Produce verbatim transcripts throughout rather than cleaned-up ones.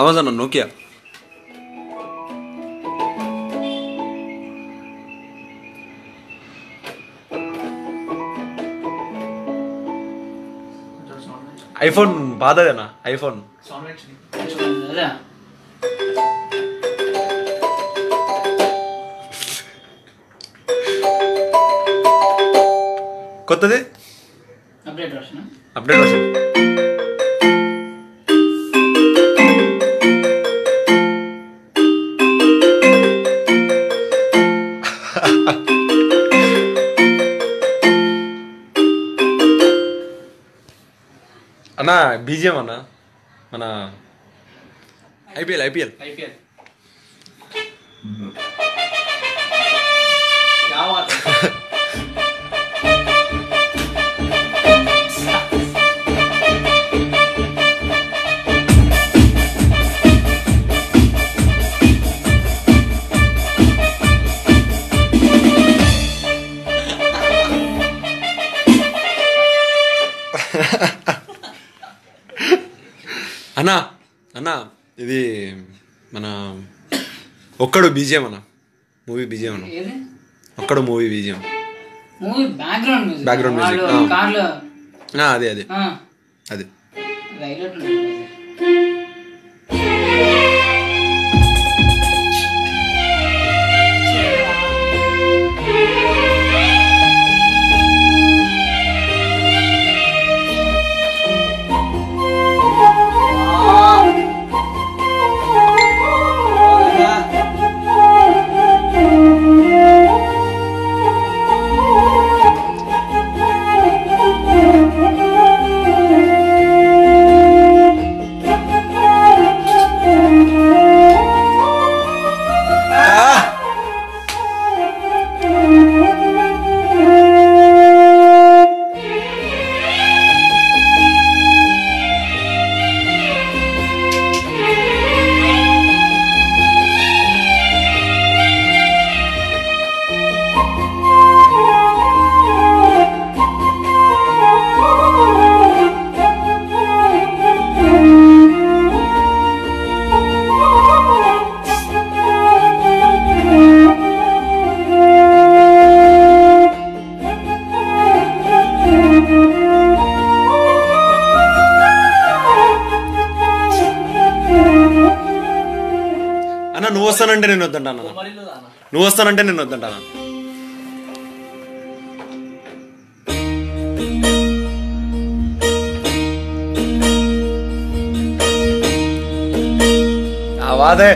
Amazon o Nokia. iPhone बात है ना iPhone. कौन थे? Update version. Update version. అన్నా బీజిఎం అన్నా మన ఐపీఎల్ ఐపీఎల్ ఐపీఎల్ అన్నా అన్నా ఇది మన ఒక్కడు బీజిఎం అన్న మూవీ బీజిఎం అన్న Okkadu movie BGM movie background music background music కార్లో నా అదే అదే అదే రైలట్ నువ్వు వస్తానంటే నేను వద్దంటా నువ్వు వస్తానంటే నేను వద్దంటా ఆ వాదే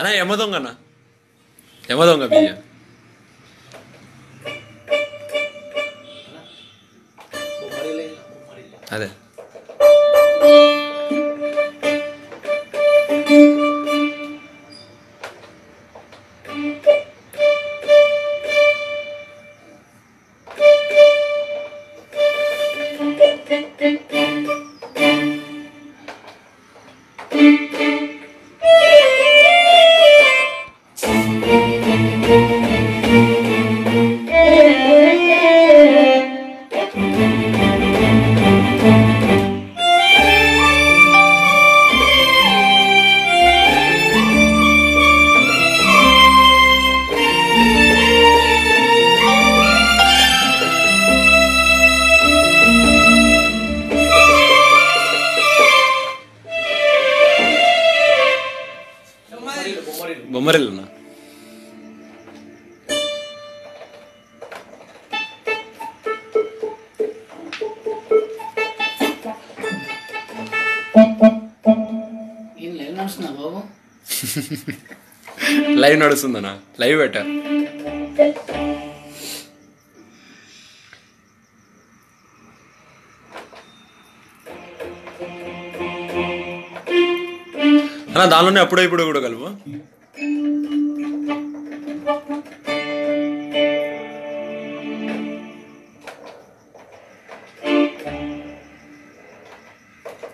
అన్నా ఏమ దొంగ బియ్యం అదే లైవ్ నడుస్తుందనా? లైవ్ బెట్ట అన్నా, దానిలోనే అప్పుడే ఇప్పుడు కూడా కలుపు.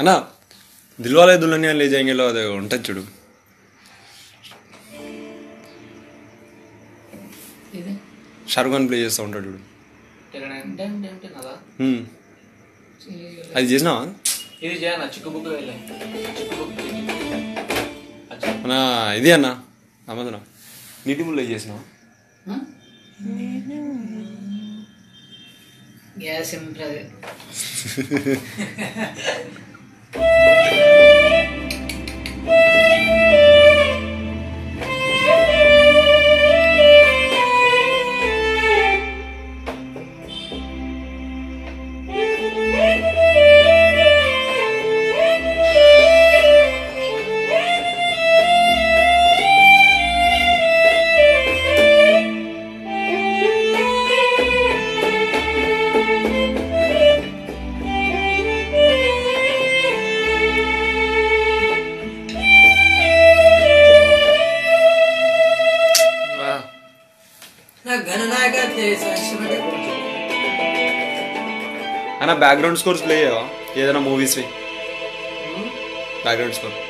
అన్నా, దిల్వాలే దుల్హనియా లే జాయింగేలో అది ఉంటుంది చూడు, షారుఖ్ ఖాన్ ప్లే చేస్తూ ఉంటాడు చూడు, అది చేసినావా? అన్నా ఇది అన్నా అమదనా నీటి ముళ్ళు చేసినావా? బ్యాక్గ్రౌండ్ స్కోర్స్ ప్లే చేయవా ఏదైనా మూవీస్వి? Background score